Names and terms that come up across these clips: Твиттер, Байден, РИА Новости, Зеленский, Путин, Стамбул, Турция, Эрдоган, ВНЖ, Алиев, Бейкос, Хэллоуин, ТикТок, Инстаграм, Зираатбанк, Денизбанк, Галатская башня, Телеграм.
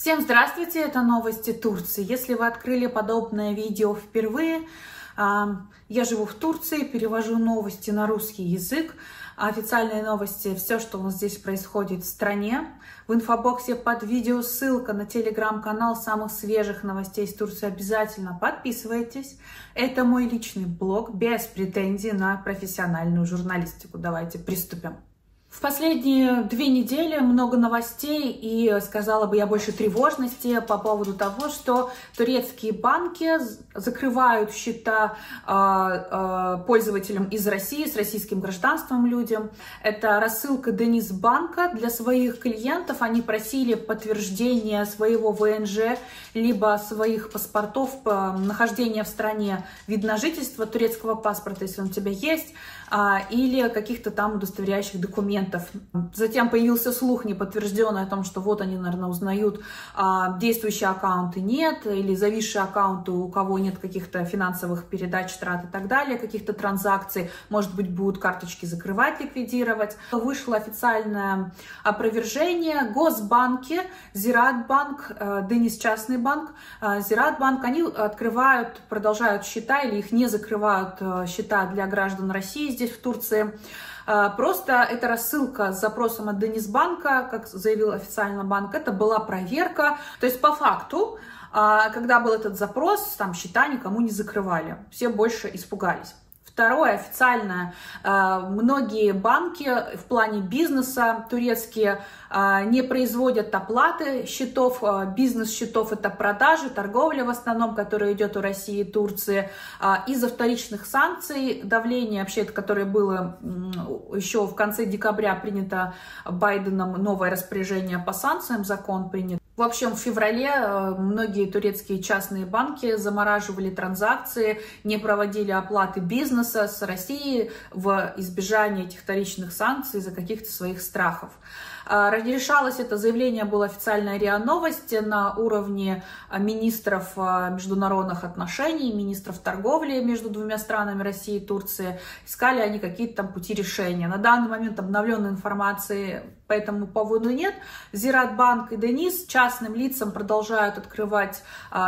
Всем здравствуйте, это новости Турции. Если вы открыли подобное видео впервые, я живу в Турции, перевожу новости на русский язык, официальные новости, все, что у нас здесь происходит в стране. В инфобоксе под видео ссылка на телеграм-канал самых свежих новостей из Турции. Обязательно подписывайтесь. Это мой личный блог, без претензий на профессиональную журналистику. Давайте приступим. В последние 2 недели много новостей и, сказала бы я, больше тревожности по поводу того, что турецкие банки закрывают счета пользователям из России, с российским гражданством людям. Это рассылка Денизбанка. Для своих клиентов они просили подтверждение своего ВНЖ, либо своих паспортов, нахождения в стране, вид на жительство, турецкого паспорта, если он у тебя есть, или каких-то там удостоверяющих документов. Затем появился слух неподтвержденный о том, что вот они, наверное, узнают, действующие аккаунты нет, или зависшие аккаунты, у кого нет каких-то финансовых передач, трат и так далее, каких-то транзакций, может быть, будут карточки закрывать, ликвидировать. Вышло официальное опровержение. Госбанки, Зираатбанк, Денис частный банк, Зираатбанк, они открывают, продолжают счета или их не закрывают счета для граждан России здесь, в Турции. Просто это рассылка с запросом от Денизбанка, как заявил официально банк, это была проверка. То есть по факту, когда был этот запрос, там счета никому не закрывали, все больше испугались. Второе, официально многие банки в плане бизнеса турецкие не производят оплаты счетов, бизнес-счетов, это продажи, торговля в основном, которая идет у России и Турции. Из-за вторичных санкций, давление вообще, которое было еще в конце декабря принято Байденом, новое распоряжение по санкциям, закон принят. В общем, в феврале многие турецкие частные банки замораживали транзакции, не проводили оплаты бизнеса с Россией в избежание этих вторичных санкций из-за каких-то своих страхов. Решалось это заявление, было официальное РИА Новости на уровне министров международных отношений, министров торговли между двумя странами России и Турции. Искали они какие-то там пути решения. На данный момент обновленной информации по этому поводу нет. Зираатбанк и Денис частным лицам продолжают открывать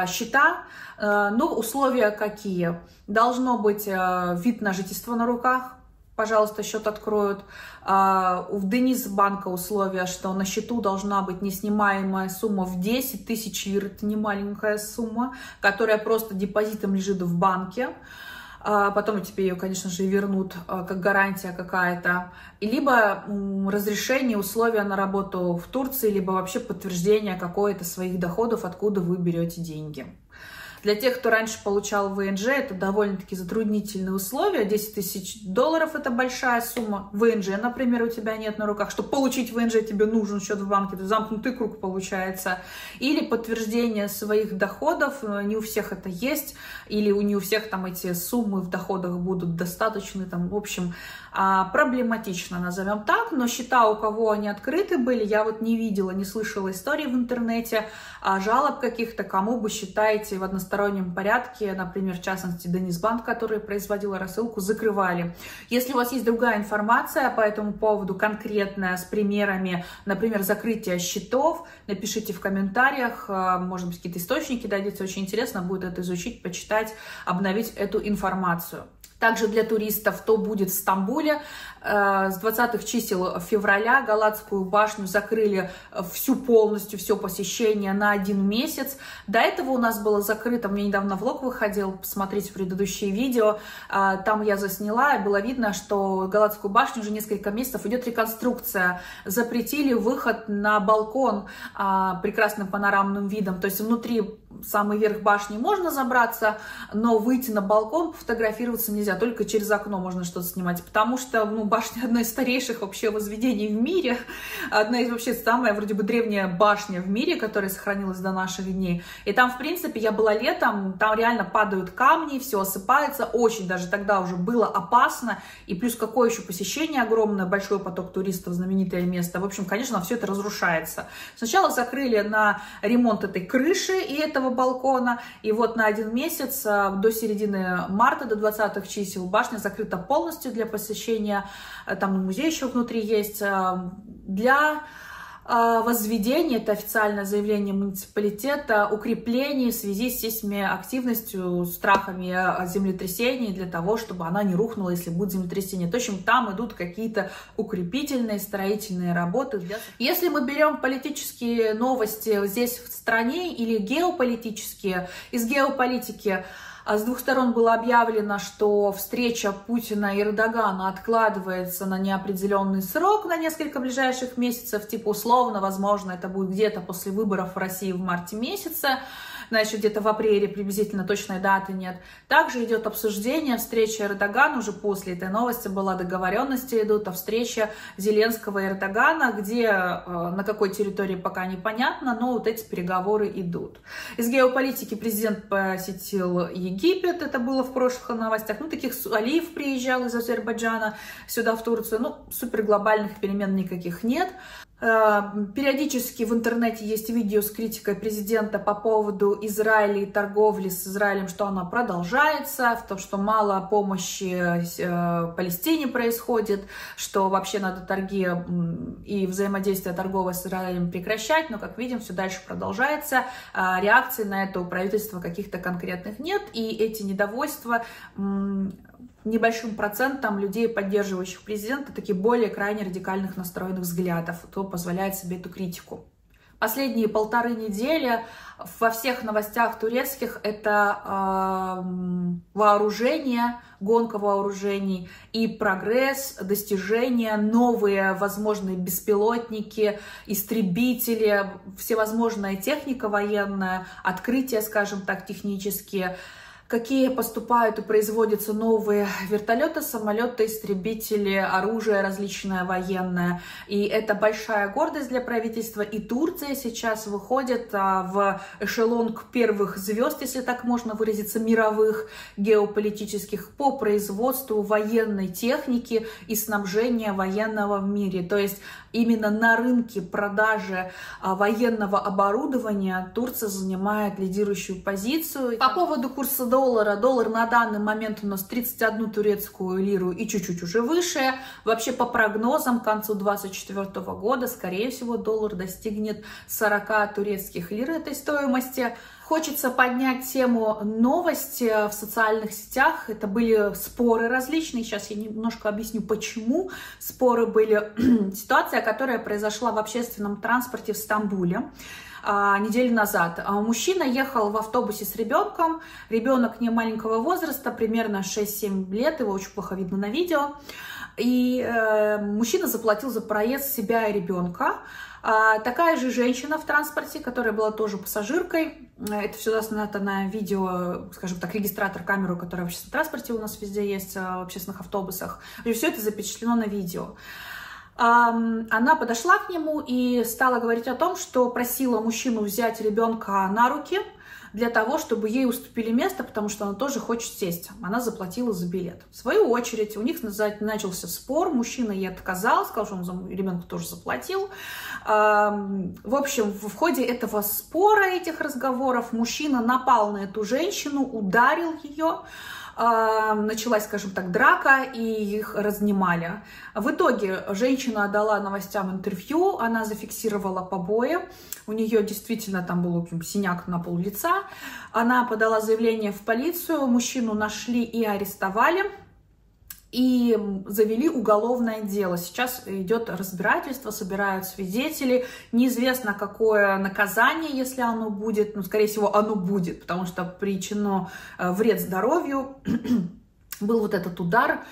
счета. Но условия какие? Должно быть вид на жительство на руках. Пожалуйста, счет откроют. У Денизбанка условия, что на счету должна быть неснимаемая сумма в 10 тысяч лир. Это не маленькая сумма, которая просто депозитом лежит в банке. Потом тебе ее, конечно же, вернут как гарантия какая-то. Либо разрешение, условия на работу в Турции, либо вообще подтверждение какое-то своих доходов, откуда вы берете деньги. Для тех, кто раньше получал ВНЖ, это довольно-таки затруднительные условия. 10 тысяч долларов – это большая сумма. ВНЖ, например, у тебя нет на руках. Чтобы получить ВНЖ, тебе нужен счет в банке. Это замкнутый круг получается. Или подтверждение своих доходов. Не у всех это есть. Или не у всех там эти суммы в доходах будут достаточны. Там, в общем, проблематично, назовем так. Но счета, у кого они открыты были, я вот не видела, не слышала истории в интернете, жалоб каких-то, кому бы считаете в одностороннем порядке, например, в частности, Денизбанк, который производил рассылку, закрывали. Если у вас есть другая информация по этому поводу, конкретная, с примерами, например, закрытия счетов, напишите в комментариях, может быть, какие-то источники дадите, очень интересно будет это изучить, почитать, обновить эту информацию. Также для туристов, кто будет в Стамбуле, с 20-х чисел февраля Галатскую башню закрыли всю полностью, все посещение на 1 месяц. До этого у нас было закрыто, у меня недавно влог выходил, посмотрите предыдущие видео, там я засняла, и было видно, что Галатскую башню уже несколько месяцев идет реконструкция. Запретили выход на балкон прекрасным панорамным видом, то есть внутри самый верх башни можно забраться, но выйти на балкон, фотографироваться нельзя, только через окно можно что-то снимать, потому что, ну, башня одна из старейших вообще возведений в мире, одна из вообще самая, вроде бы, древняя башня в мире, которая сохранилась до наших дней, и там, в принципе, я была летом, там реально падают камни, все осыпается, очень даже тогда уже было опасно, и плюс какое еще посещение огромное, большой поток туристов, знаменитое место, в общем, конечно, все это разрушается. Сначала закрыли на ремонт этой крыши и этого балкона, и вот на 1 месяц, до середины марта, до 20-х чисел, башня закрыта полностью для посещения, там музей еще внутри есть, для возведение, это официальное заявление муниципалитета, укрепление в связи с сейсмоактивностью, страхами землетрясений, для того, чтобы она не рухнула, если будет землетрясение. В общем, там идут какие-то укрепительные, строительные работы. Если мы берем политические новости здесь в стране или геополитические, из геополитики, с двух сторон было объявлено, что встреча Путина и Эрдогана откладывается на неопределенный срок, на несколько ближайших месяцев, типа условно, возможно, это будет где-то после выборов в России в марте месяце, значит, где-то в апреле, приблизительно точной даты нет. Также идет обсуждение встречи Эрдогана, уже после этой новости была договоренность, идут о встрече Зеленского и Эрдогана, где, на какой территории пока непонятно, но вот эти переговоры идут. Из геополитики президент посетил Египет, это было в прошлых новостях, ну таких Алиев приезжал из Азербайджана сюда в Турцию, ну супер глобальных перемен никаких нет. Периодически в интернете есть видео с критикой президента по поводу Израиля и торговли с Израилем, что она продолжается, в том, что мало помощи Палестине происходит, что вообще надо торги и взаимодействие торговое с Израилем прекращать, но, как видим, все дальше продолжается, реакции на это у правительства каких-то конкретных нет, и эти недовольства небольшим процентом людей, поддерживающих президента, такие более крайне радикальных настроенных взглядов, то позволяет себе эту критику. Последние полторы недели во всех новостях турецких это вооружение, гонка вооружений и прогресс, достижения, новые возможные беспилотники, истребители, всевозможная техника военная, открытия, скажем так, технические, какие поступают и производятся новые вертолеты, самолеты, истребители, оружие различное военное. И это большая гордость для правительства. И Турция сейчас выходит в эшелон первых звезд, если так можно выразиться, мировых геополитических по производству военной техники и снабжения военного в мире. То есть именно на рынке продажи военного оборудования Турция занимает лидирующую позицию. По поводу курса доллара. Доллар на данный момент у нас 31 турецкую лиру и чуть-чуть уже выше. Вообще по прогнозам к концу 2024 года, скорее всего, доллар достигнет 40 турецких лир этой стоимости. Хочется поднять тему новости в социальных сетях. Это были споры различные. Сейчас я немножко объясню, почему. Споры были. Ситуация, которая произошла в общественном транспорте в Стамбуле неделю назад. Мужчина ехал в автобусе с ребенком. Ребенок не маленького возраста, примерно 6-7 лет. Его очень плохо видно на видео. И мужчина заплатил за проезд себя и ребенка. Такая же женщина в транспорте, которая была тоже пассажиркой. Это все заснято на видео, скажем так, регистратор, камеру, которая в общественном транспорте у нас везде есть, в общественных автобусах. И все это запечатлено на видео. Она подошла к нему и стала говорить о том, что просила мужчину взять ребенка на руки для того, чтобы ей уступили место, потому что она тоже хочет сесть. Она заплатила за билет. В свою очередь у них начался спор. Мужчина ей отказал, сказал, что он за ребенка тоже заплатил. В общем, в ходе этого спора, этих разговоров, мужчина напал на эту женщину, ударил ее. Началась, скажем так, драка, и их разнимали. В итоге женщина отдала новостям интервью, она зафиксировала побои, у нее действительно там был синяк на пол лица, она подала заявление в полицию, мужчину нашли и арестовали, и завели уголовное дело. Сейчас идет разбирательство, собирают свидетелей. Неизвестно, какое наказание, если оно будет. Ну, скорее всего, оно будет, потому что причинено вред здоровью. Был вот этот удар,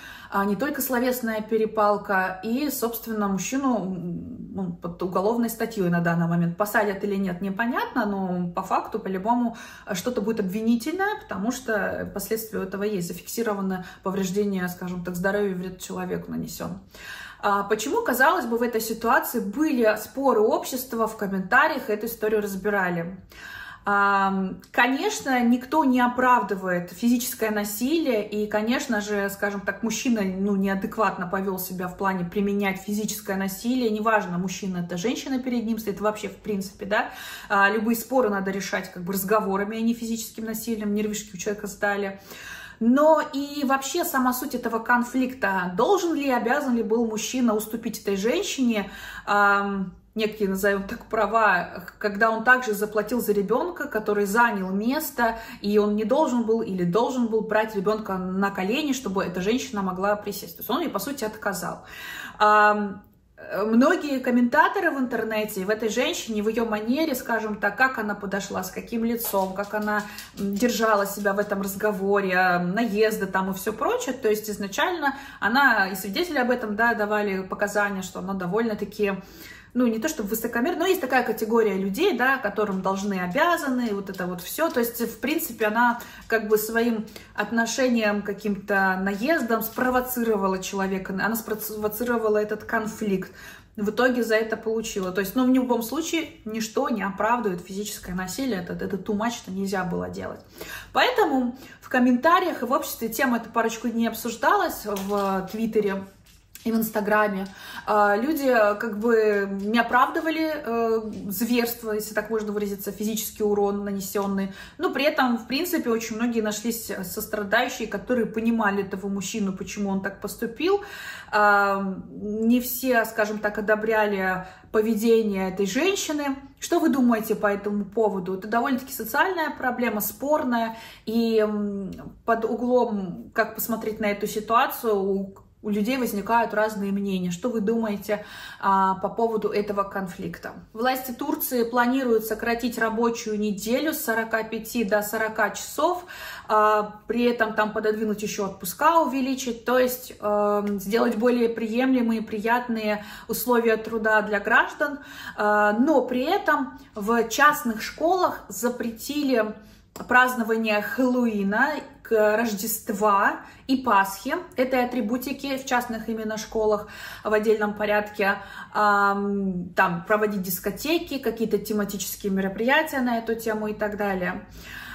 не только словесная перепалка, и, собственно, мужчину под уголовной статьей на данный момент посадят или нет, непонятно, но по факту, по-любому, что-то будет обвинительное, потому что последствия этого есть, зафиксировано повреждение, скажем так, здоровью, вред человеку нанесен. Почему, казалось бы, в этой ситуации были споры общества, в комментариях эту историю разбирали? Конечно, никто не оправдывает физическое насилие, и, конечно же, скажем так, мужчина неадекватно повел себя в плане применять физическое насилие, неважно, мужчина это женщина перед ним стоит, вообще, в принципе, да, любые споры надо решать как бы разговорами, а не физическим насилием, нервишки у человека стали. Но и вообще сама суть этого конфликта, должен ли, обязан ли был мужчина уступить этой женщине, некие, назовем так, права, когда он также заплатил за ребенка, который занял место, и он не должен был или должен был брать ребенка на колени, чтобы эта женщина могла присесть. То есть он ей, по сути, отказал. Многие комментаторы в интернете, в этой женщине, в ее манере, скажем так, как она подошла, с каким лицом, как она держала себя в этом разговоре, наезды там и все прочее. То есть изначально она, и свидетели об этом, да, давали показания, что она довольно-таки, ну, не то чтобы высокомерно, но есть такая категория людей, да, которым должны, обязаны, вот это вот все. То есть, в принципе, она как бы своим отношением, каким-то наездом спровоцировала человека, она спровоцировала этот конфликт. В итоге за это получила. То есть, ну, в любом случае, ничто не оправдывает физическое насилие. Это too much, это нельзя было делать. Поэтому в комментариях и в обществе тема эта парочку дней обсуждалась в Твиттере и в Инстаграме. Люди как бы не оправдывали зверство, если так можно выразиться, физический урон нанесенный, но при этом, в принципе, очень многие нашлись сострадающие, которые понимали этого мужчину, почему он так поступил. Не все, скажем так, одобряли поведение этой женщины. Что вы думаете по этому поводу? Это довольно-таки социальная проблема, спорная, и под углом, как посмотреть на эту ситуацию, у людей возникают разные мнения. Что вы думаете по поводу этого конфликта? Власти Турции планируют сократить рабочую неделю с 45 до 40 часов, при этом там пододвинуть еще отпуска, увеличить, то есть сделать более приемлемые, приятные условия труда для граждан. Но при этом в частных школах запретили празднование Хэллоуина, Рождества и Пасхи, этой атрибутики в частных именно школах в отдельном порядке, там проводить дискотеки, какие-то тематические мероприятия на эту тему и так далее.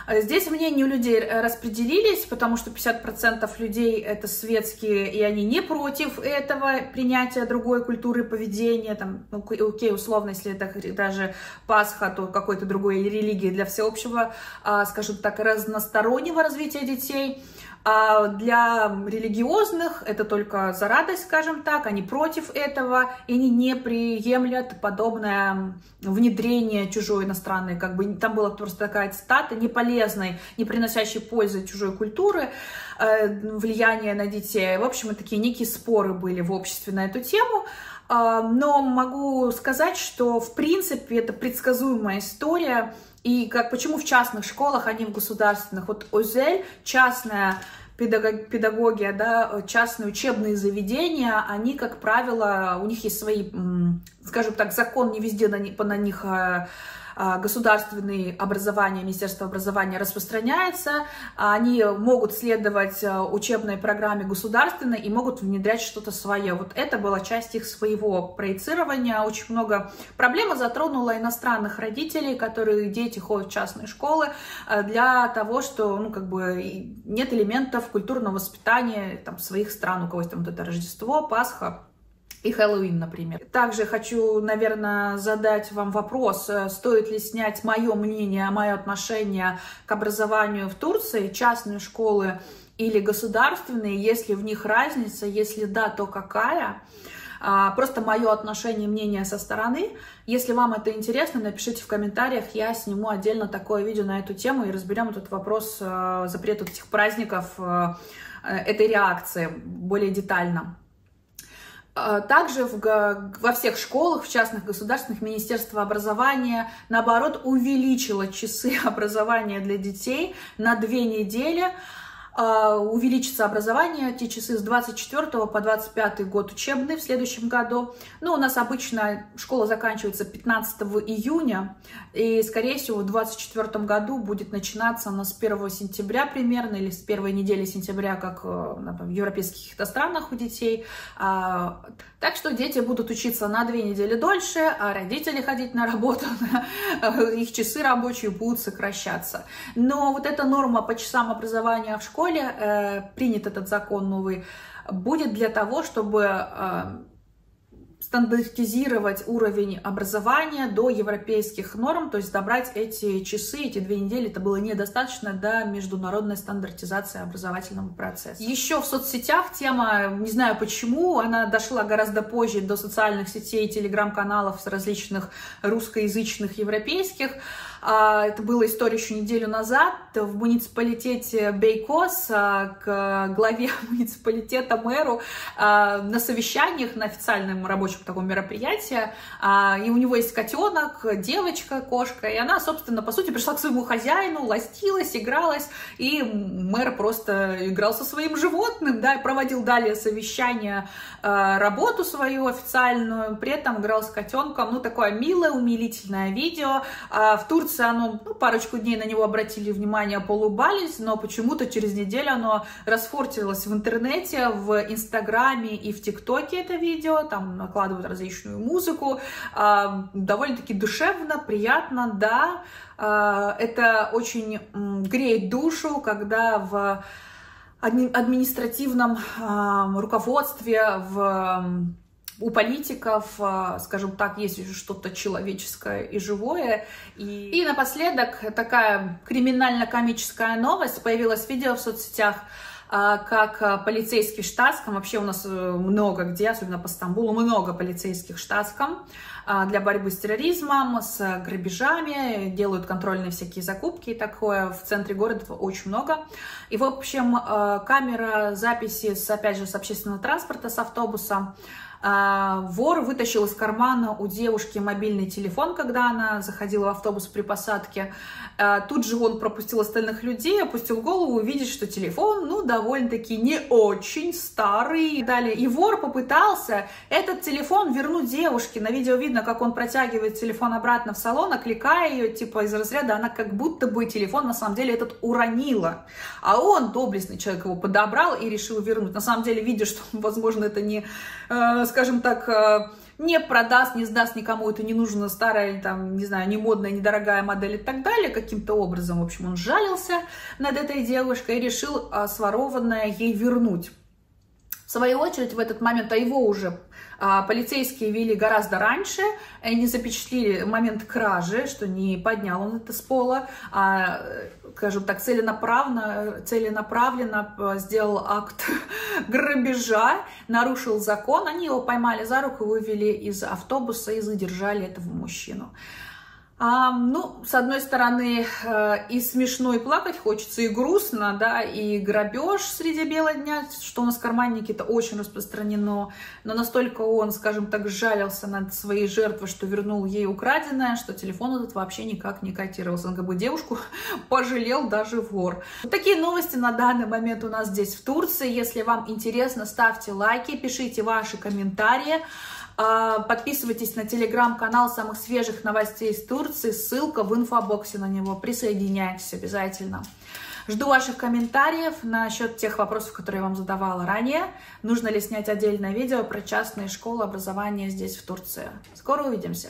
Здесь мнения у людей распределились, потому что 50% людей это светские, и они не против этого принятия другой культуры поведения, там, окей, условно, если это даже Пасха, то какой-то другой религии для всеобщего, скажем так, разностороннего развития детей. А для религиозных это только за радость, скажем так, они против этого, и они не приемлят подобное внедрение чужой иностранной, как бы там была просто такая цитата, не полезной, не приносящей пользы чужой культуры, влияние на детей. В общем, такие некие споры были в обществе на эту тему. Но могу сказать, что в принципе это предсказуемая история. И как, почему в частных школах, а не в государственных? Вот ОЗЭЛ, частная педагогия, да, частные учебные заведения, они, как правило, у них есть свои, скажем так, закон не везде на них государственное образование, Министерство образования распространяется, они могут следовать учебной программе государственной и могут внедрять что-то свое. Вот это была часть их своего проецирования. Очень много проблем затронула иностранных родителей, которые дети ходят в частные школы для того, что, ну, как бы нет элементов культурного воспитания там своих стран, у кого есть там вот это Рождество, Пасха и Хэллоуин, например. Также хочу, наверное, задать вам вопрос, стоит ли снять мое мнение, мое отношение к образованию в Турции, частные школы или государственные, если в них разница, если да, то какая? Просто мое отношение, мнение со стороны. Если вам это интересно, напишите в комментариях, я сниму отдельно такое видео на эту тему и разберем этот вопрос запрета этих праздников, этой реакции более детально. Также во всех школах, в частных государственных, Министерство образования, наоборот, увеличило часы образования для детей на 2 недели. Увеличится образование, эти часы с 24 по 25 год учебный в следующем году. Ну, у нас обычно школа заканчивается 15 июня, и, скорее всего, в 2024 году будет начинаться она с 1 сентября примерно, или с первой недели сентября, как в европейских странах у детей. Так что дети будут учиться на 2 недели дольше, а родители ходить на работу, их часы рабочие будут сокращаться. Но вот эта норма по часам образования в школе, принят этот закон новый, будет для того, чтобы стандартизировать уровень образования до европейских норм, то есть добрать эти часы, эти 2 недели, это было недостаточно до международной стандартизации образовательного процесса. Еще в соцсетях тема, не знаю почему, она дошла гораздо позже до социальных сетей, телеграм-каналов с различных русскоязычных, европейских. Это была история еще неделю назад. В муниципалитете Бейкос к главе муниципалитета, мэру, на совещаниях, на официальном рабочем таком мероприятии, и у него есть котенок, девочка, кошка, и она, собственно, по сути, пришла к своему хозяину, ластилась, игралась, и мэр просто играл со своим животным, да, и проводил далее совещание, работу свою официальную, при этом играл с котенком, ну, такое милое, умилительное видео. В Турции оно, ну, парочку дней на него обратили внимание, поулыбались, но почему-то через неделю оно расфортилось в интернете, в Инстаграме и в ТикТоке это видео, там накладывают различную музыку, довольно-таки душевно, приятно, да, это очень греет душу, когда в административном руководстве, у политиков, скажем так, есть что-то человеческое и живое. И напоследок такая криминально-комическая новость. Появилось видео в соцсетях, как полицейский в штатском, вообще у нас много где, особенно по Стамбулу, много полицейских в штатском для борьбы с терроризмом, с грабежами, делают контрольные всякие закупки и такое, в центре города очень много. И, в общем, камера записи, опять же, с общественного транспорта, с автобуса, вор вытащил из кармана у девушки мобильный телефон, когда она заходила в автобус при посадке. Тут же он пропустил остальных людей, опустил голову, увидит, что телефон, ну, довольно-таки не очень старый. Далее. И вор попытался этот телефон вернуть девушке. На видео видно, как он протягивает телефон обратно в салон, окликая ее, типа, из разряда, она как будто бы телефон, на самом деле, этот уронила. А он, доблестный человек, его подобрал и решил вернуть. На самом деле, видя, что, возможно, это не... скажем так, не продаст, не сдаст никому, это не нужно, старая, там, не знаю, не модная, недорогая модель и так далее, каким-то образом, в общем, он жалился над этой девушкой и решил сворованное ей вернуть. В свою очередь, в этот момент, а его уже полицейские вели гораздо раньше, не запечатлили момент кражи, что не поднял он это с пола, а, скажем так, целенаправленно сделал акт грабежа, нарушил закон, они его поймали за руку, вывели из автобуса и задержали этого мужчину. Ну, с одной стороны, и смешно, и плакать хочется, и грустно, да, и грабеж среди бела дня, что у нас карманники, это очень распространено, но настолько он, скажем так, жалился над своей жертвой, что вернул ей украденное, что телефон этот вообще никак не котировался, он как бы девушку пожалел даже вор. Вот такие новости на данный момент у нас здесь в Турции, если вам интересно, ставьте лайки, пишите ваши комментарии. Подписывайтесь на телеграм-канал самых свежих новостей из Турции, ссылка в инфобоксе на него, присоединяйтесь обязательно. Жду ваших комментариев насчет тех вопросов, которые я вам задавала ранее. Нужно ли снять отдельное видео про частные школы образования здесь в Турции? Скоро увидимся!